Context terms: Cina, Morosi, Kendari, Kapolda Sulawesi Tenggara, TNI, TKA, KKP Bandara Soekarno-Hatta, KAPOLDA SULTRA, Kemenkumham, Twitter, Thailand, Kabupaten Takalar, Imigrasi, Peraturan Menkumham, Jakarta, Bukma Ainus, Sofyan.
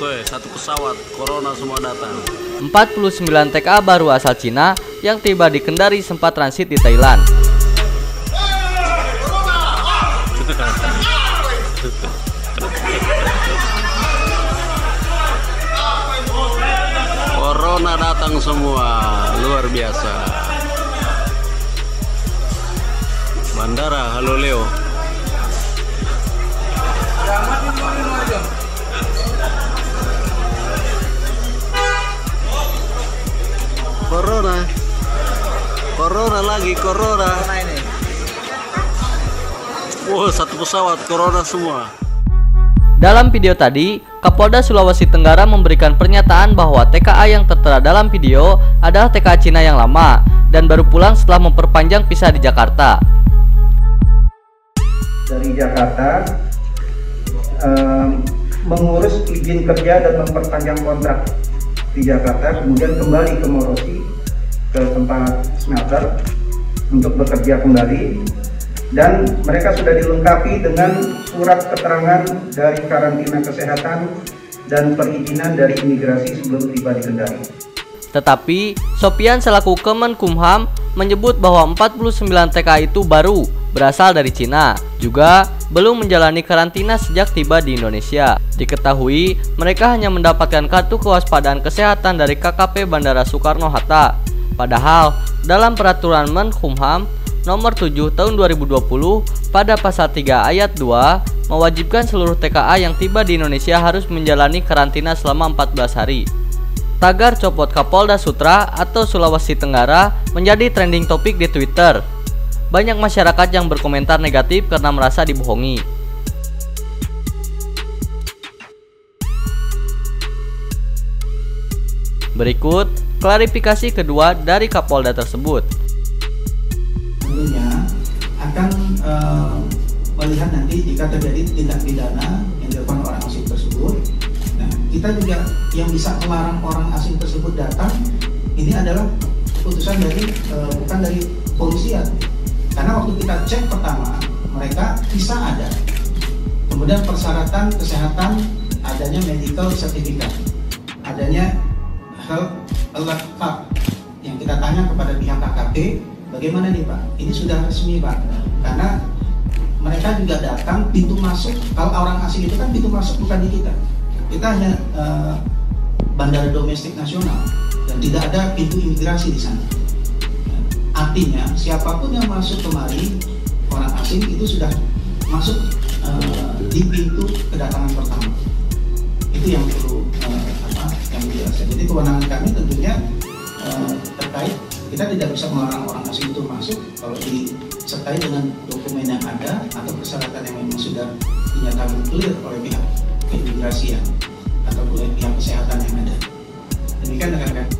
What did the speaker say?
Tuh, satu pesawat, corona semua datang. 49 TKA baru asal Cina yang tiba di Kendari sempat transit di Thailand. Corona datang semua, luar biasa. Bandara, halo Leo. Corona, corona lagi, corona. Wow, satu pesawat, corona semua. Dalam video tadi, Kapolda Sulawesi Tenggara memberikan pernyataan bahwa TKA yang tertera dalam video adalah TKA Cina yang lama dan baru pulang setelah memperpanjang visa di Jakarta. Dari Jakarta mengurus izin kerja dan memperpanjang kontrak di Jakarta, kemudian kembali ke Morosi, ke tempat smelter untuk bekerja kembali, dan mereka sudah dilengkapi dengan surat keterangan dari karantina kesehatan dan perizinan dari imigrasi sebelum tiba di Kendari. Tetapi, Sofyan selaku Kemenkumham menyebut bahwa 49 TKA itu baru berasal dari Cina, juga belum menjalani karantina sejak tiba di Indonesia. Diketahui mereka hanya mendapatkan kartu kewaspadaan kesehatan dari KKP Bandara Soekarno-Hatta. Padahal dalam peraturan Menkumham nomor 7 tahun 2020 pada pasal 3 ayat 2 mewajibkan seluruh TKA yang tiba di Indonesia harus menjalani karantina selama 14 hari. Tagar copot Kapolda Sutra atau Sulawesi Tenggara menjadi trending topik di Twitter. Banyak masyarakat yang berkomentar negatif karena merasa dibohongi. Berikut klarifikasi kedua dari Kapolda tersebut. Tentunya akan melihat nanti jika terjadi tindak pidana yang dilakukan orang asing tersebut. Nah, kita juga yang bisa melarang orang asing tersebut datang ini adalah putusan dari bukan dari polisian. Karena waktu kita cek pertama, mereka visa ada. Kemudian persyaratan kesehatan, adanya medical certificate, adanya health alert card. Yang kita tanya kepada pihak KKP, bagaimana nih Pak? Ini sudah resmi Pak. Karena mereka juga datang pintu masuk. Kalau orang asing itu kan pintu masuk bukan di kita. Kita hanya bandara domestik nasional dan tidak ada pintu imigrasi di sana. Artinya siapapun yang masuk kemari orang asing itu sudah masuk di pintu kedatangan pertama. Itu yang perlu yang biasa. Jadi kewenangan kami tentunya terkait kita tidak bisa melarang orang asing itu masuk kalau disertai dengan dokumen yang ada atau persyaratan yang memang sudah dinyatakan clear oleh pihak keimigrasian atau oleh pihak kesehatan yang ada. Demikian rekan-rekan.